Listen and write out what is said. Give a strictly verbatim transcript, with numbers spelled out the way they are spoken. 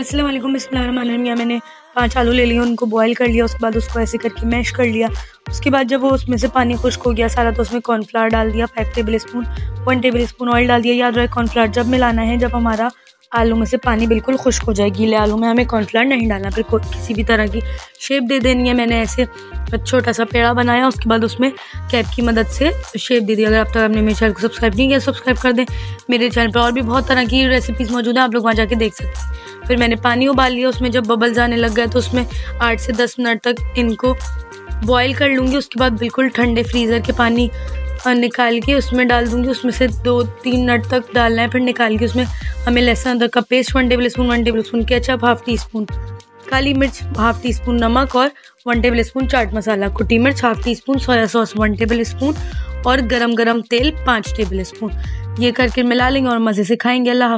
अस्सलाम वालेकुम, बिस्मिल्लाहिर्रहमानिर्रहीम। या मैंने पांच आलू ले लिए, उनको बॉईल कर लिया, उसके बाद उसको ऐसे करके मैश कर लिया। उसके बाद जब वो उसमें से पानी खुश्क हो गया सारा, तो उसमें कॉर्नफ्लावर डाल दिया, five tablespoon one tablespoon oil डाल दिया। याद रहे कॉर्नफ्लावर जब मिलाना है जब हमारा आलू में से पानी बिल्कुल खुश्क हो जाए। गीले आलू में हमें कॉर्नफ्लावर नहीं डालना। फिर किसी भी तरह की शेप दे देनी है। मैंने ऐसे छोटा सा पेड़ा बनाया, उसके बाद उसमें कैप की मदद से शेप दे दी। अगर आप तक तो आपने मेरे चैनल को सब्सक्राइब नहीं किया, सब्सक्राइब कर दें। मेरे चैनल पर और भी बहुत तरह की रेसिपीज़ मौजूद हैं, आप लोग वहाँ जाके देख सकते हैं। फिर मैंने पानी उबाल लिया, उसमें जब बबल्स आने लग गए तो उसमें आठ से दस मिनट तक इनको बॉयल कर लूँगी। उसके बाद बिल्कुल ठंडे फ्रीज़र के पानी निकाल के उसमें डाल दूंगी। उसमें से दो तीन मिनट तक डालना है, फिर निकाल के उसमें हमें लहसुन अदरक का paste one tablespoon one tablespoon ketchup half teaspoon, काली मिर्च हाफ टी स्पून, नमक और one tablespoon chaat masala, कुटी मिर्च half teaspoon, soya sauce one tablespoon और गरम गरम तेल पाँच टेबल स्पून। ये करके मिला लेंगे और मज़े से खाएँगे। अल्लाह।